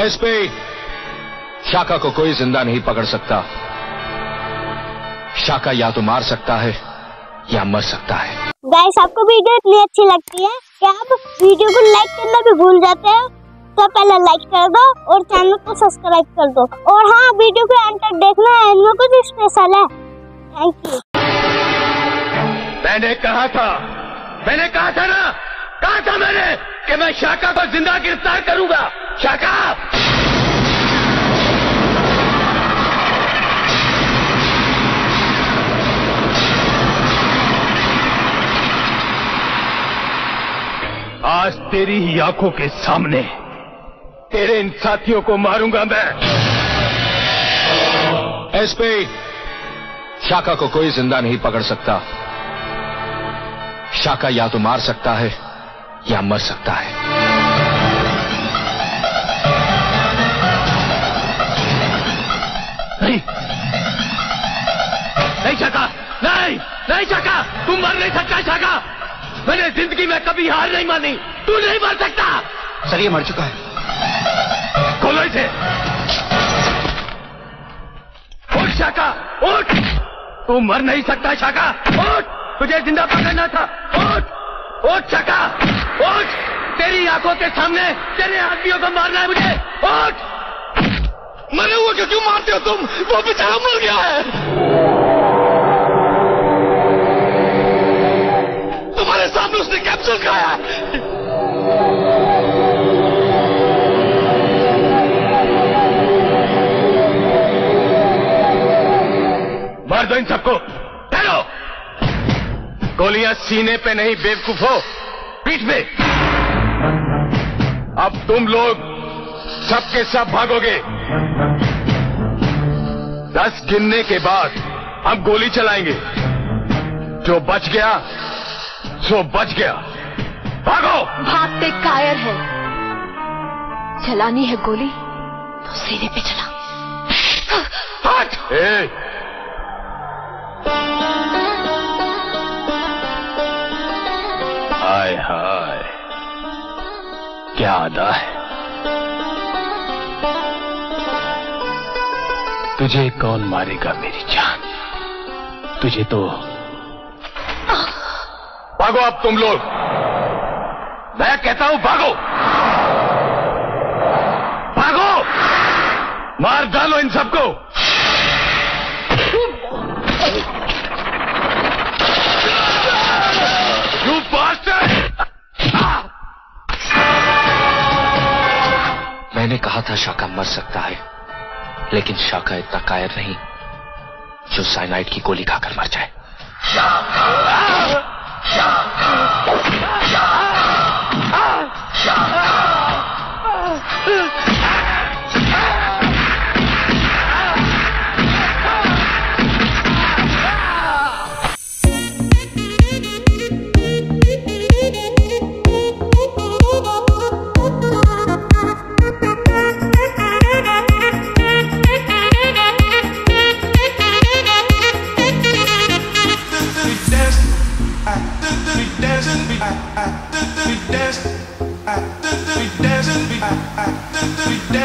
SP, शाखा को कोई जिंदा नहीं पकड़ सकता। शाखा या तो मार सकता है या मर सकता है। गाइस, आपको वीडियो इतनी अच्छी लगती है कि आप वीडियो को लाइक करना भी भूल जाते हैं, तो पहले लाइक कर दो और चैनल को सब्सक्राइब कर दो। और हाँ, वीडियो को एंड तक देखना, इनमें कुछ स्पेशल है। Thank you. मैंने कहा था ना, कहा था मैंने कि मैं शाखा को जिंदा गिरफ्तार करूंगा। शाखा, आज तेरी ही आंखों के सामने तेरे इन साथियों को मारूंगा मैं। एसपी, शाखा को कोई जिंदा नहीं पकड़ सकता। शाखा या तो मार सकता है या मर सकता है। नहीं शाखा, नहीं शाखा, तू मर नहीं सकता। शाखा, मैंने जिंदगी में कभी हार नहीं मानी, तू नहीं मर सकता। सर, ये मर चुका है। खोलो इसे। उठ शाखा, उठ, तू मर नहीं सकता। शाखा, उठ, तुझे जिंदा पकड़ना था। उठ, उठ शाखा, उठ, तेरी आंखों के सामने तेरे आदमियों को मारना है मुझे। उठ। मरे हुए को क्यों मारते हो तुम? वो बेचारा मर गया है। उसने कैप्सूल खाया। मार दो इन सबको। ठहरो, गोलियां सीने पे नहीं बेवकूफो, पीठ पे। अब तुम लोग सबके सब भागोगे। 10 गिनने के बाद हम गोली चलाएंगे। जो बच गया सो बच गया। भागो। भागते कायर है। चलानी है गोली तो सीने पे चला। हट। हाय हाय, क्या अदा है तुझे। कौन मारेगा मेरी जान, तुझे तो। भागो आप तुम लोग, मैं कहता हूं भागो। भागो, मार डालो इन सबको। You bastard! मैंने कहा था शाखा मर सकता है, लेकिन शाखा इतना कायर नहीं जो साइनाइड की गोली खाकर मर जाए। We dancing.